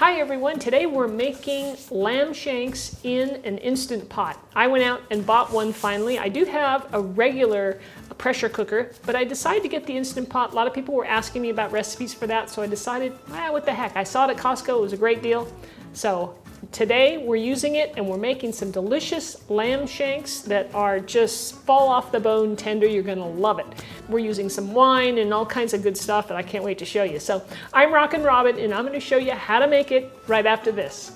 Hi everyone, today we're making lamb shanks in an Instant Pot. I went out and bought one finally. I do have a regular pressure cooker, but I decided to get the Instant Pot. A lot of people were asking me about recipes for that, so I decided, what the heck. I saw it at Costco, it was a great deal. So today we're using it and we're making some delicious lamb shanks that are just fall off the bone tender. You're gonna love it. We're using some wine and all kinds of good stuff that I can't wait to show you. So I'm Rockin Robin and I'm gonna show you how to make it right after this.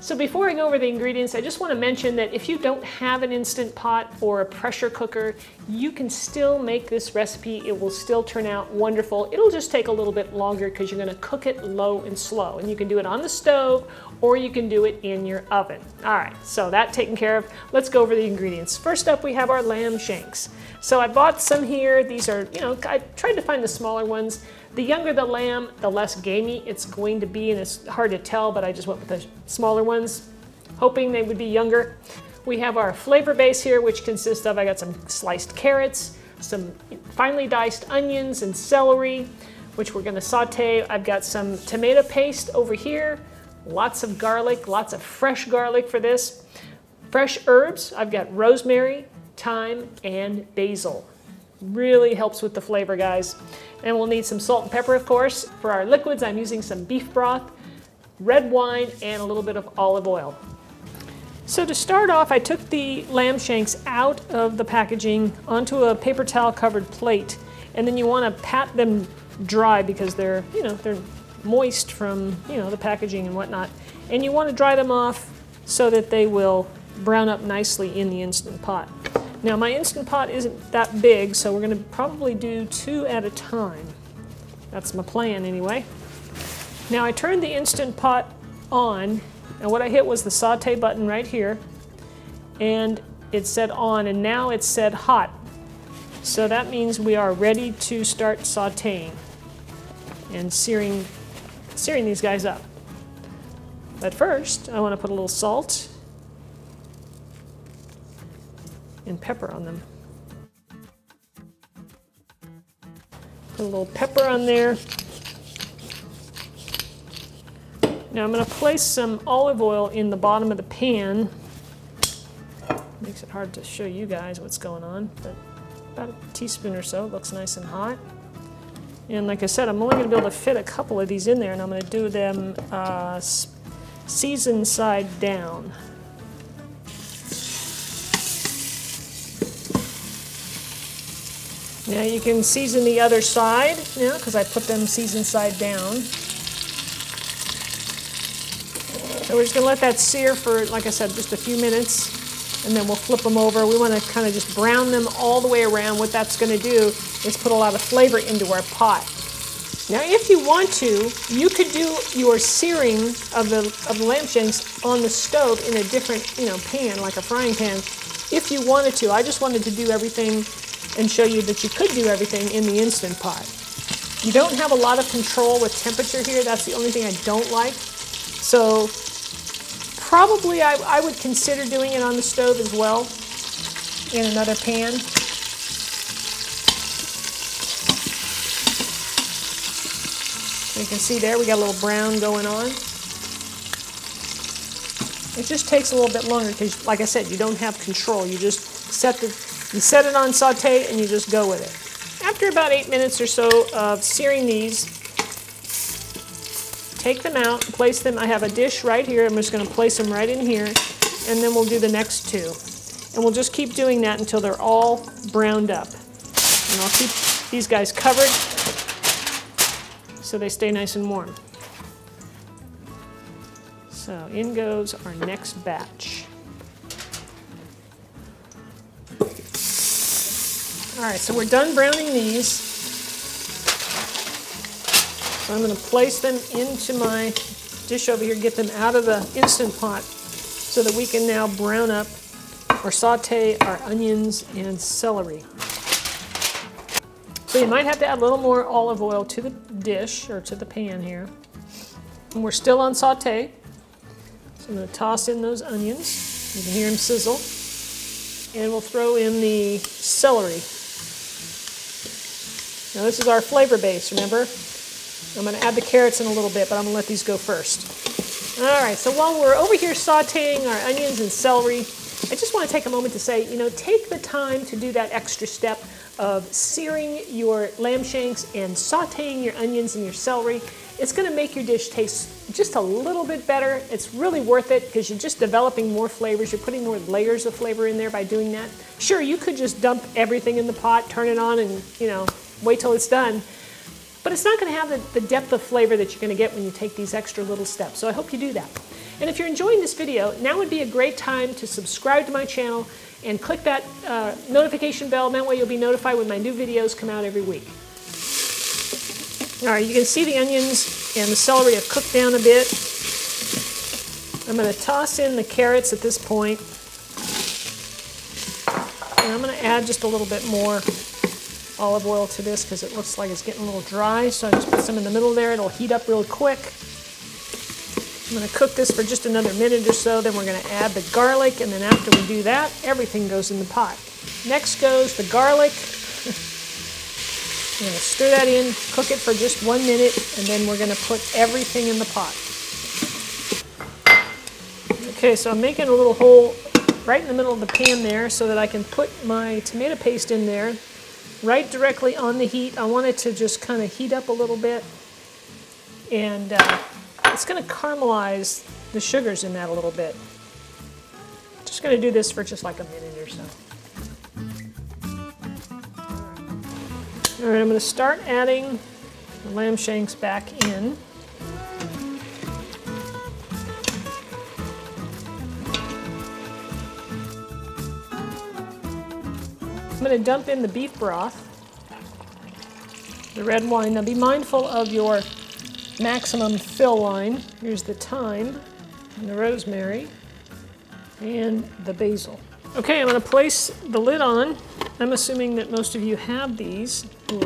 So before I go over the ingredients, I just want to mention that if you don't have an Instant Pot or a pressure cooker, you can still make this recipe. It will still turn out wonderful. It'll just take a little bit longer because you're going to cook it low and slow. And you can do it on the stove or you can do it in your oven. All right, so that taken care of. Let's go over the ingredients. First up, we have our lamb shanks. So I bought some here. These are, I tried to find the smaller ones. The younger the lamb, the less gamey it's going to be, and it's hard to tell, but I just went with the smaller ones, hoping they would be younger. We have our flavor base here, which consists of, I got some sliced carrots, some finely diced onions and celery, which we're gonna saute. I've got some tomato paste over here, lots of garlic, lots of fresh garlic for this. Fresh herbs, I've got rosemary, thyme, and basil. Really helps with the flavor, guys. And we'll need some salt and pepper, of course. For our liquids, I'm using some beef broth, red wine, and a little bit of olive oil. So to start off, I took the lamb shanks out of the packaging onto a paper towel covered plate, and then you want to pat them dry because they're, they're moist from, the packaging and whatnot. And you want to dry them off so that they will brown up nicely in the Instant Pot. Now my Instant Pot isn't that big, so we're gonna probably do two at a time. That's my plan anyway. Now I turned the Instant Pot on, and what I hit was the saute button right here, and it said on, and now it said hot. So that means we are ready to start sauteing and searing these guys up. But first, I wanna put a little salt and pepper on them. Put a little pepper on there. Now I'm going to place some olive oil in the bottom of the pan. Makes it hard to show you guys what's going on, but about a teaspoon or so. It looks nice and hot. And like I said, I'm only going to be able to fit a couple of these in there, and I'm going to do them seasoned side down. Now you can season the other side, because I put them seasoned side down. So we're just going to let that sear for, like I said, just a few minutes, and then we'll flip them over. We want to kind of just brown them all the way around. What that's going to do is put a lot of flavor into our pot. Now if you want to, you could do your searing of the lamb shanks on the stove in a different pan, like a frying pan, if you wanted to. I just wanted to do everything and show you that you could do everything in the Instant Pot. You don't have a lot of control with temperature here. That's the only thing I don't like. So probably I would consider doing it on the stove as well in another pan. You can see there we got a little brown going on. It just takes a little bit longer because, like I said, you don't have control. You just set it on saute and you just go with it. After about 8 minutes or so of searing these, take them out, place them. I have a dish right here. I'm just going to place them right in here, and then we'll do the next two. And we'll just keep doing that until they're all browned up. And I'll keep these guys covered so they stay nice and warm. So in goes our next batch. All right, so we're done browning these. So I'm going to place them into my dish over here, get them out of the Instant Pot so that we can now brown up or saute our onions and celery. So you might have to add a little more olive oil to the dish or to the pan here. And we're still on saute. So I'm going to toss in those onions. You can hear them sizzle. And we'll throw in the celery. Now this is our flavor base, remember? I'm going to add the carrots in a little bit, but I'm going to let these go first. All right, so while we're over here sauteing our onions and celery, I just want to take a moment to say, you know, take the time to do that extra step of searing your lamb shanks and sauteing your onions and your celery. It's going to make your dish taste just a little bit better. It's really worth it because you're just developing more flavors. You're putting more layers of flavor in there by doing that. Sure, you could just dump everything in the pot, turn it on, and, you know, wait till it's done. But it's not going to have the depth of flavor that you're going to get when you take these extra little steps. So I hope you do that. And if you're enjoying this video, now would be a great time to subscribe to my channel and click that notification bell. That way you'll be notified when my new videos come out every week. All right, you can see the onions and the celery have cooked down a bit. I'm going to toss in the carrots at this point. And I'm going to add just a little bit more olive oil to this because it looks like it's getting a little dry, so I just put some in the middle there. It'll heat up real quick. I'm going to cook this for just another minute or so, then we're going to add the garlic, and then after we do that, everything goes in the pot. Next goes the garlic. I'm going to stir that in, cook it for just 1 minute, and then we're going to put everything in the pot. Okay, so I'm making a little hole right in the middle of the pan there so that I can put my tomato paste in there. Right directly on the heat. I want it to just kind of heat up a little bit, and it's going to caramelize the sugars in that a little bit. Just going to do this for just like a minute or so. All right, I'm going to start adding the lamb shanks back in. I'm going to dump in the beef broth, the red wine. Now be mindful of your maximum fill line. Here's the thyme, and the rosemary, and the basil. Okay, I'm going to place the lid on. I'm assuming that most of you have these, who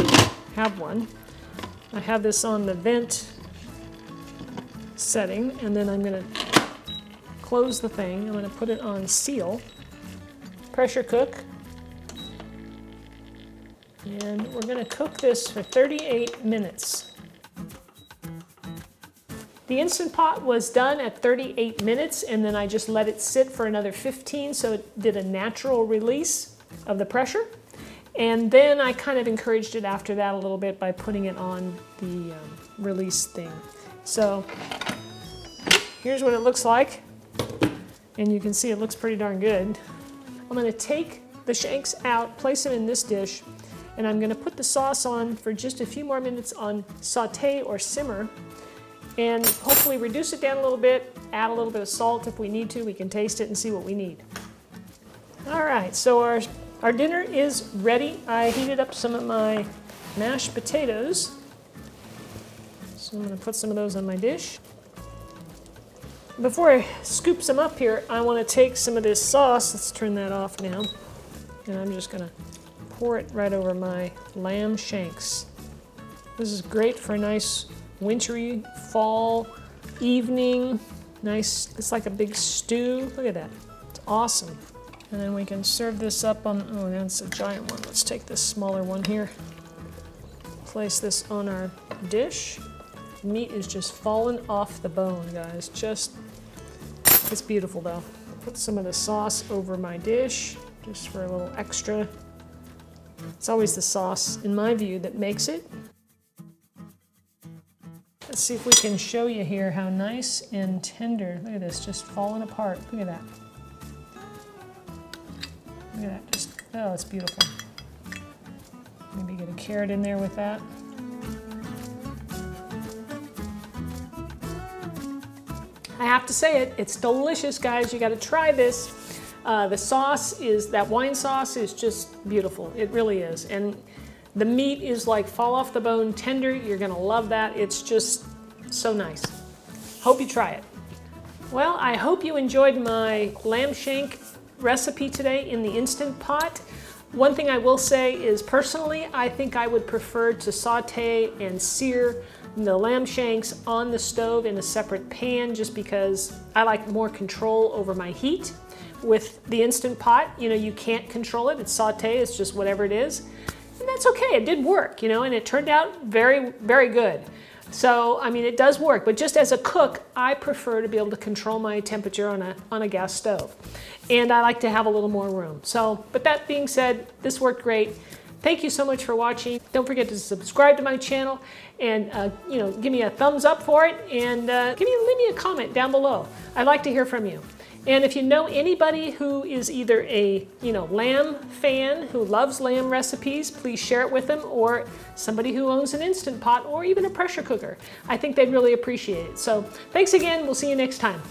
have one. I have this on the vent setting, and then I'm going to close the thing. I'm going to put it on seal, pressure cook. And we're going to cook this for 38 minutes. The Instant Pot was done at 38 minutes, and then I just let it sit for another 15, so it did a natural release of the pressure. And then I kind of encouraged it after that a little bit by putting it on the release thing. So here's what it looks like, and you can see it looks pretty darn good. I'm going to take the shanks out, place them in this dish, and I'm going to put the sauce on for just a few more minutes on saute or simmer, and hopefully reduce it down a little bit, add a little bit of salt if we need to. We can taste it and see what we need. All right, so our dinner is ready. I heated up some of my mashed potatoes, so I'm going to put some of those on my dish. Before I scoop some up here, I want to take some of this sauce. Let's turn that off now, and I'm just going to pour it right over my lamb shanks. This is great for a nice wintry fall evening. Nice, it's like a big stew. Look at that, it's awesome. And then we can serve this up on, oh, that's a giant one. Let's take this smaller one here. Place this on our dish. Meat is just falling off the bone, guys. Just, it's beautiful though. Put some of the sauce over my dish, just for a little extra. It's always the sauce, in my view, that makes it. Let's see if we can show you here how nice and tender. Look at this, just falling apart. Look at that. Look at that, just, oh, it's beautiful. Maybe get a carrot in there with that. I have to say it, it's delicious, guys. You gotta try this. The sauce is, that wine sauce is just beautiful. It really is. And the meat is like fall off the bone tender. You're gonna love that. It's just so nice. Hope you try it. Well, I hope you enjoyed my lamb shank recipe today in the Instant Pot. One thing I will say is personally, I think I would prefer to saute and sear the lamb shanks on the stove in a separate pan just because I like more control over my heat. With the Instant Pot, you know, you can't control it. It's sauté, it's just whatever it is. And that's okay, it did work, you know, and it turned out very, very good. So, I mean, it does work, but just as a cook, I prefer to be able to control my temperature on a gas stove. And I like to have a little more room. So, but that being said, this worked great. Thank you so much for watching. Don't forget to subscribe to my channel and, you know, give me a thumbs up for it and leave me a comment down below. I'd like to hear from you. And if you know anybody who is either a, you know, lamb fan who loves lamb recipes, please share it with them, or somebody who owns an Instant Pot or even a pressure cooker. I think they'd really appreciate it. So thanks again. We'll see you next time.